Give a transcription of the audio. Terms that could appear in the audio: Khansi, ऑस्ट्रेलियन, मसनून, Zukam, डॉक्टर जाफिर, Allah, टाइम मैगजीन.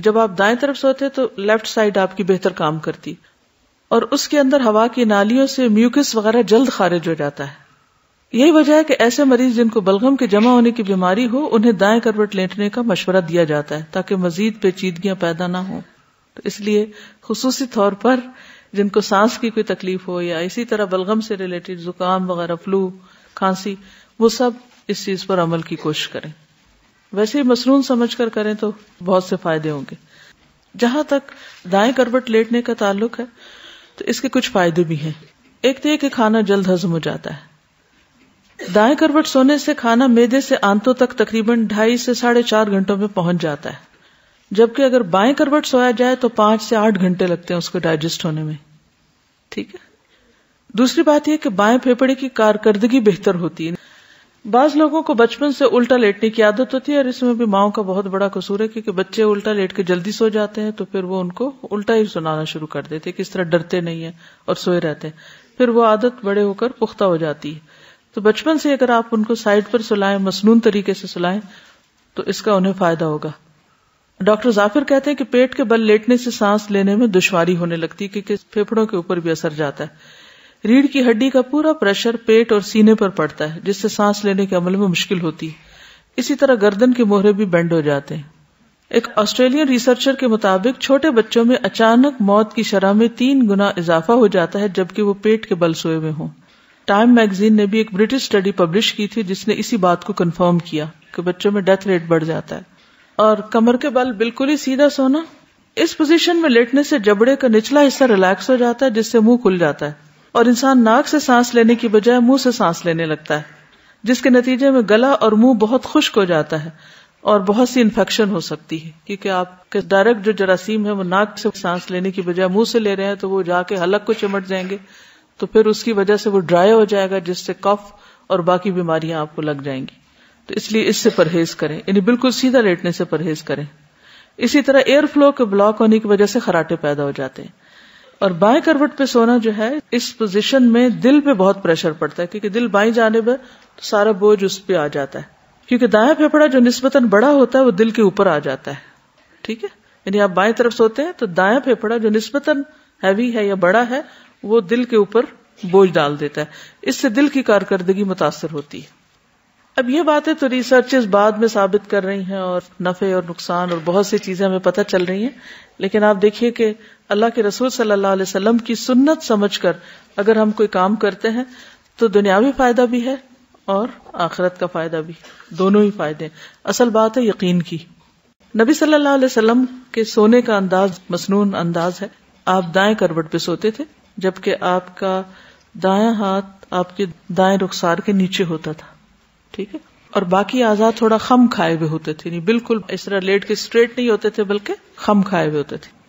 जब आप दाएं तरफ सोते तो लेफ्ट साइड आपकी बेहतर काम करती और उसके अंदर हवा की नालियों से म्यूकस वगैरह जल्द खारिज हो जाता है। यही वजह है कि ऐसे मरीज जिनको बलगम के जमा होने की बीमारी हो उन्हें दाएं करवट लेटने का मशवरा दिया जाता है ताकि मजीद पेचीदगियां पैदा ना हो। तो इसलिए खुसूसी तौर पर जिनको सांस की कोई तकलीफ हो या इसी तरह बलगम से रिलेटेड जुकाम वगैरह, फ्लू, खांसी, वो सब इस चीज पर अमल की कोशिश करें। वैसे ही मसनून समझ कर करें तो बहुत से फायदे होंगे। जहां तक दाएं करवट लेटने का ताल्लुक है तो इसके कुछ फायदे भी हैं। एक तो ये कि खाना जल्द हजम हो जाता है। दाएं करवट सोने से खाना मेदे से आंतों तक तकरीबन 2.5 से 4.5 घंटों में पहुंच जाता है, जबकि अगर बाएं करवट सोया जाए तो 5 से 8 घंटे लगते हैं उसको डाइजेस्ट होने में। ठीक है। दूसरी बात यह कि बाएं फेफड़े की कारकर्दगी बेहतर होती है। बाज लोगों को बचपन से उल्टा लेटने की आदत होती है और इसमें भी माओ का बहुत बड़ा कसूर है, क्योंकि बच्चे उल्टा लेट के जल्दी सो जाते हैं तो फिर वो उनको उल्टा ही सुनाना शुरू कर देते हैं, किस तरह डरते नहीं है और सोए रहते हैं। फिर वो आदत बड़े होकर पुख्ता हो जाती है। तो बचपन से अगर आप उनको साइड पर सुलाएं, मसनून तरीके से सुलाएं, तो इसका उन्हें फायदा होगा। डॉक्टर जाफिर कहते हैं कि पेट के बल लेटने से सांस लेने में दुश्वारी होने लगती है, क्योंकि फेफड़ों के ऊपर भी असर जाता है। रीढ़ की हड्डी का पूरा प्रेशर पेट और सीने पर पड़ता है, जिससे सांस लेने के अमल में मुश्किल होती है। इसी तरह गर्दन के मोहरे भी बेंड हो जाते हैं। एक ऑस्ट्रेलियन रिसर्चर के मुताबिक छोटे बच्चों में अचानक मौत की शरह में 3 गुना इजाफा हो जाता है, जबकि वो पेट के बल सोए हुए हों। टाइम मैगजीन ने भी एक ब्रिटिश स्टडी पब्लिश की थी जिसने इसी बात को कन्फर्म किया कि बच्चों में डेथ रेट बढ़ जाता है। और कमर के बल बिल्कुल ही सीधा सोना, इस पोजीशन में लेटने से जबड़े का निचला हिस्सा रिलैक्स हो जाता है, जिससे मुंह खुल जाता है और इंसान नाक से सांस लेने की बजाय मुंह से सांस लेने लगता है, जिसके नतीजे में गला और मुंह बहुत खुश्क हो जाता है और बहुत सी इन्फेक्शन हो सकती है, क्योंकि आपके डायरेक्ट जो जरासीम है वो नाक से सांस लेने की बजाय मुंह से ले रहे हैं तो वो जाके हलक को चिमट जाएंगे, तो फिर उसकी वजह से वो ड्राई हो जाएगा, जिससे कफ और बाकी बीमारियां आपको लग जाएंगी। तो इसलिए इससे परहेज करें, यानी बिल्कुल सीधा लेटने से परहेज करें। इसी तरह एयर फ्लो के ब्लॉक होने की वजह से खराटे पैदा हो जाते हैं। और बाएं करवट पे सोना जो है, इस पोजीशन में दिल पे बहुत प्रेशर पड़ता है, क्योंकि दिल बाईं जानिब है तो सारा बोझ उस पे आ जाता है, क्योंकि दायां फेफड़ा जो निस्बतन बड़ा होता है वो दिल के ऊपर आ जाता है। ठीक है। यानी आप बाएं तरफ सोते हैं तो दायां फेफड़ा जो निस्बतन हैवी है या बड़ा है वो दिल के ऊपर बोझ डाल देता है, इससे दिल की कारकर्दगी मुतासर होती है। अब ये बातें तो रिसर्चेस बाद में साबित कर रही हैं और नफे और नुकसान और बहुत सी चीजें हमें पता चल रही हैं, लेकिन आप देखिए कि अल्लाह के रसूल सल्लल्लाहु अलैहि वसल्लम की सुन्नत समझकर अगर हम कोई काम करते हैं तो दुनियावी फायदा भी है और आखिरत का फायदा भी, दोनों ही फायदे। असल बात है यकीन की। नबी सल्लल्लाहु अलैहि वसल्लम के सोने का अंदाज मसनून अंदाज है। आप दाएं करवट पे सोते थे, जबकि आपका दायां हाथ आपके दाएं रुखसार के नीचे होता था। ठीक है। और बाकी आजा थोड़ा खम खाए हुए होते थे, नहीं बिल्कुल इस तरह लेट के स्ट्रेट नहीं होते थे, बल्कि खम खाए हुए होते थे।